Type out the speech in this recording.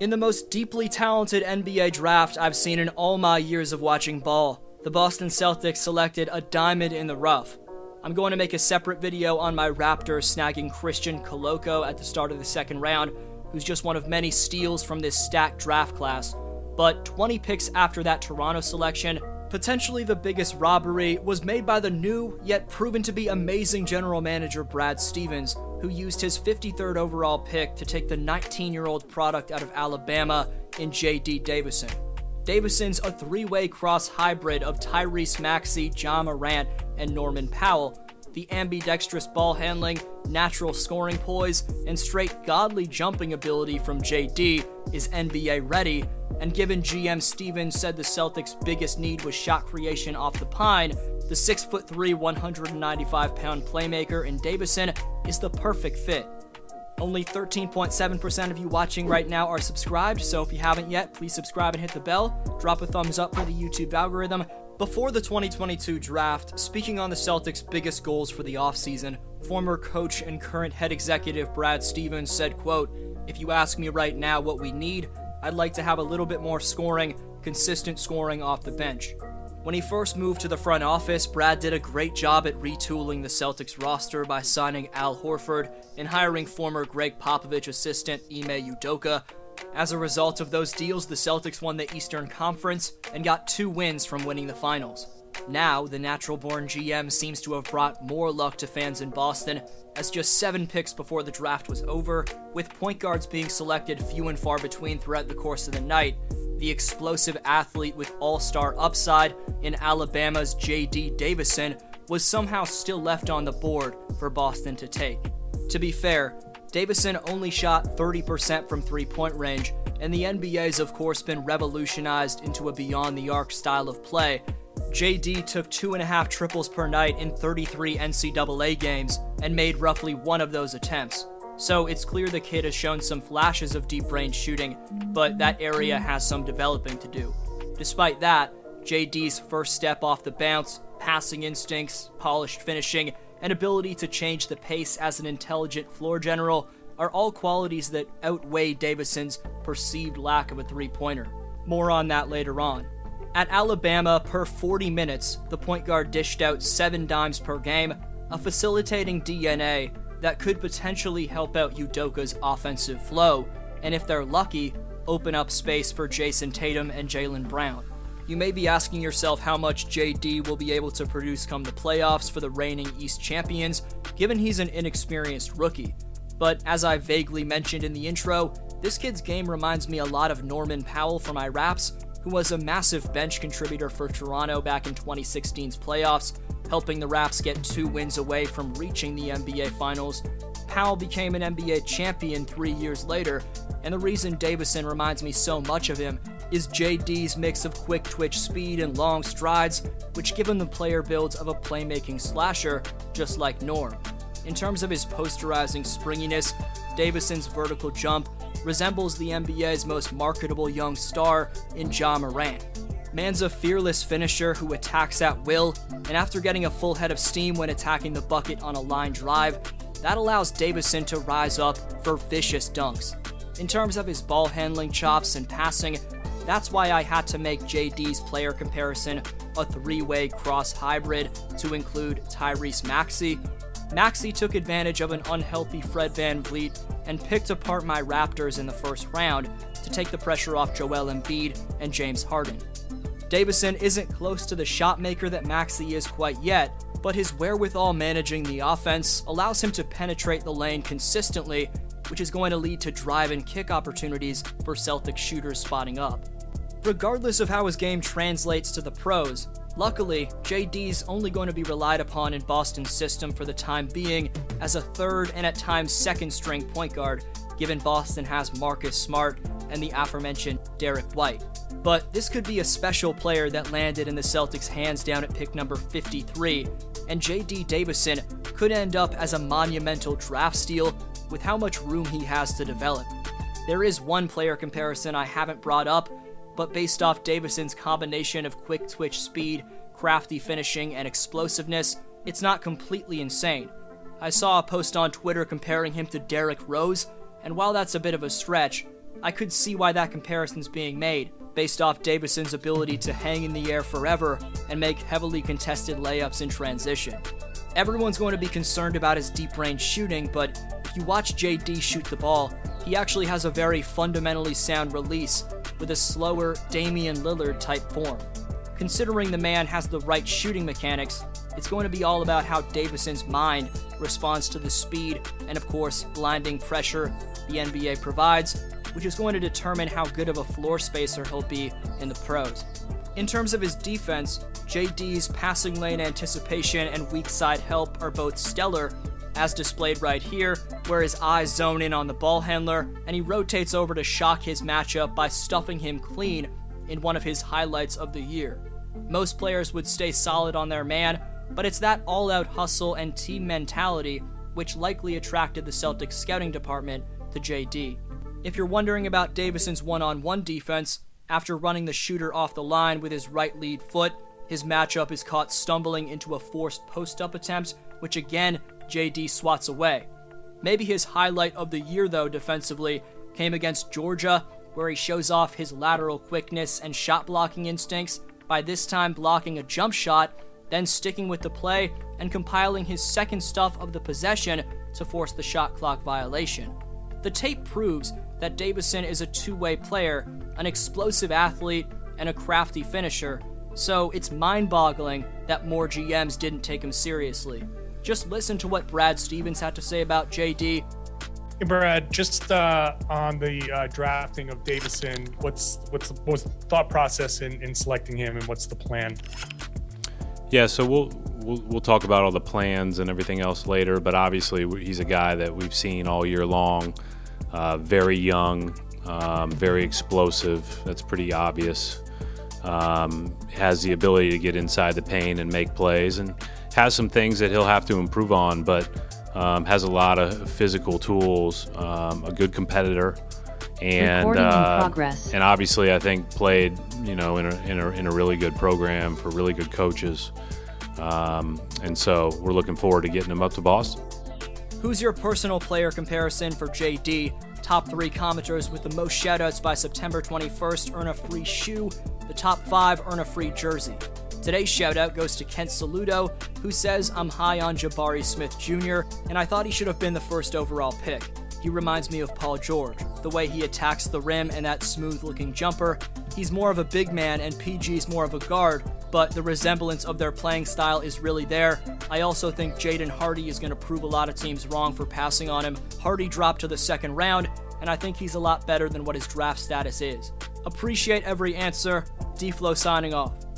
in the most deeply talented NBA draft I've seen in all my years of watching ball, the Boston Celtics selected a diamond in the rough. I'm going to make a separate video on my Raptors snagging Christian Koloko at the start of the second round, who's just one of many steals from this stacked draft class. But 20 picks after that Toronto selection, potentially the biggest robbery was made by the new, yet proven to be amazing general manager Brad Stevens, who used his 53rd overall pick to take the 19-year-old product out of Alabama in JD Davison. Davison's a three-way cross hybrid of Tyrese Maxey, Ja Morant, and Norman Powell. The ambidextrous ball handling, natural scoring poise, and straight godly jumping ability from JD is NBA ready, and given GM Stevens said the Celtics' biggest need was shot creation off the pine, the 6'3", 195-pound playmaker in Davison is the perfect fit. Only 13.7% of you watching right now are subscribed, so if you haven't yet, please subscribe and hit the bell. Drop a thumbs up for the YouTube algorithm. Before the 2022 draft, speaking on the Celtics' biggest goals for the offseason, former coach and current head executive Brad Stevens said, quote, "If you ask me right now what we need, I'd like to have a little bit more scoring, consistent scoring off the bench." When he first moved to the front office, Brad did a great job at retooling the Celtics roster by signing Al Horford and hiring former Greg Popovich assistant Ime Udoka. As a result of those deals, the Celtics won the Eastern Conference and got 2 wins from winning the finals. Now, the natural-born GM seems to have brought more luck to fans in Boston, as just 7 picks before the draft was over, with point guards being selected few and far between throughout the course of the night, the explosive athlete with all-star upside in Alabama's J.D. Davison was somehow still left on the board for Boston to take. To be fair, Davison only shot 30% from three-point range, and the NBA's of course been revolutionized into a beyond-the-arc style of play. JD took 2.5 triples per night in 33 NCAA games and made roughly 1 of those attempts. So it's clear the kid has shown some flashes of deep range shooting, but that area has some developing to do. Despite that, JD's first step off the bounce, passing instincts, polished finishing, and ability to change the pace as an intelligent floor general are all qualities that outweigh Davison's perceived lack of a three-pointer. More on that later on. At Alabama, per 40 minutes, the point guard dished out 7 dimes per game, a facilitating DNA that could potentially help out Udoka's offensive flow, and if they're lucky, open up space for Jason Tatum and Jaylen Brown. You may be asking yourself how much JD will be able to produce come the playoffs for the reigning East champions, given he's an inexperienced rookie. But as I vaguely mentioned in the intro, this kid's game reminds me a lot of Norman Powell for my Raps, who was a massive bench contributor for Toronto back in 2016's playoffs, helping the Raps get 2 wins away from reaching the NBA Finals. Powell became an NBA champion 3 years later, and the reason Davison reminds me so much of him is JD's mix of quick twitch speed and long strides, which give him the player builds of a playmaking slasher, just like Norm. In terms of his posterizing springiness, Davison's vertical jump resembles the NBA's most marketable young star in Ja Morant. Man's a fearless finisher who attacks at will, and after getting a full head of steam when attacking the bucket on a line drive, that allows Davison to rise up for vicious dunks. In terms of his ball handling chops and passing, that's why I had to make JD's player comparison a three-way cross hybrid to include Tyrese Maxey. Maxey took advantage of an unhealthy Fred VanVleet and picked apart my Raptors in the first round to take the pressure off Joel Embiid and James Harden. Davison isn't close to the shotmaker that Maxey is quite yet, but his wherewithal managing the offense allows him to penetrate the lane consistently, which is going to lead to drive and kick opportunities for Celtic shooters spotting up. Regardless of how his game translates to the pros, luckily, JD's only going to be relied upon in Boston's system for the time being as a third and at times second string point guard, given Boston has Marcus Smart and the aforementioned Derek White. But this could be a special player that landed in the Celtics' hands down at pick number 53, and JD Davison could end up as a monumental draft steal with how much room he has to develop. There is one player comparison I haven't brought up, but based off Davison's combination of quick twitch speed, crafty finishing, and explosiveness, it's not completely insane. I saw a post on Twitter comparing him to Derrick Rose, and while that's a bit of a stretch, I could see why that comparison's being made, based off Davison's ability to hang in the air forever and make heavily contested layups in transition. Everyone's going to be concerned about his deep range shooting, but if you watch JD shoot the ball, he actually has a very fundamentally sound release with a slower Damian Lillard type form. Considering the man has the right shooting mechanics, it's going to be all about how Davison's mind responds to the speed and, of course, blinding pressure the NBA provides, which is going to determine how good of a floor spacer he'll be in the pros. In terms of his defense, JD's passing lane anticipation and weak side help are both stellar, as displayed right here, where his eyes zone in on the ball handler, and he rotates over to shock his matchup by stuffing him clean in one of his highlights of the year. Most players would stay solid on their man, but it's that all-out hustle and team mentality which likely attracted the Celtics scouting department to JD. If you're wondering about Davison's one-on-one defense, after running the shooter off the line with his right lead foot, his matchup is caught stumbling into a forced post-up attempt, which again, JD swats away. Maybe his highlight of the year, though, defensively, came against Georgia, where he shows off his lateral quickness and shot-blocking instincts, by this time blocking a jump shot, then sticking with the play and compiling his second stuff of the possession to force the shot clock violation. The tape proves that Davison is a two-way player, an explosive athlete, and a crafty finisher, so it's mind-boggling that more GMs didn't take him seriously. Just listen to what Brad Stevens had to say about JD. Hey Brad, just on the drafting of Davison, what's the thought process in selecting him, and what's the plan? Yeah, so we'll talk about all the plans and everything else later, but obviously he's a guy that we've seen all year long, very young, very explosive. That's pretty obvious. Has the ability to get inside the paint and make plays, and has some things that he'll have to improve on, but has a lot of physical tools, a good competitor, and obviously I think played, you know, in a really good program for really good coaches, and so we're looking forward to getting him up to Boston. Who's your personal player comparison for JD? Top 3 commenters with the most shoutouts by September 21st earn a free shoe. The top 5 earn a free jersey. Today's shoutout goes to Kent Saludo, who says, "I'm high on Jabari Smith Jr., and I thought he should have been the first overall pick. He reminds me of Paul George, the way he attacks the rim and that smooth-looking jumper. He's more of a big man and PG's more of a guard, but the resemblance of their playing style is really there. I also think Jaden Hardy is going to prove a lot of teams wrong for passing on him. Hardy dropped to the 2nd round, and I think he's a lot better than what his draft status is." Appreciate every answer. D-Flow signing off.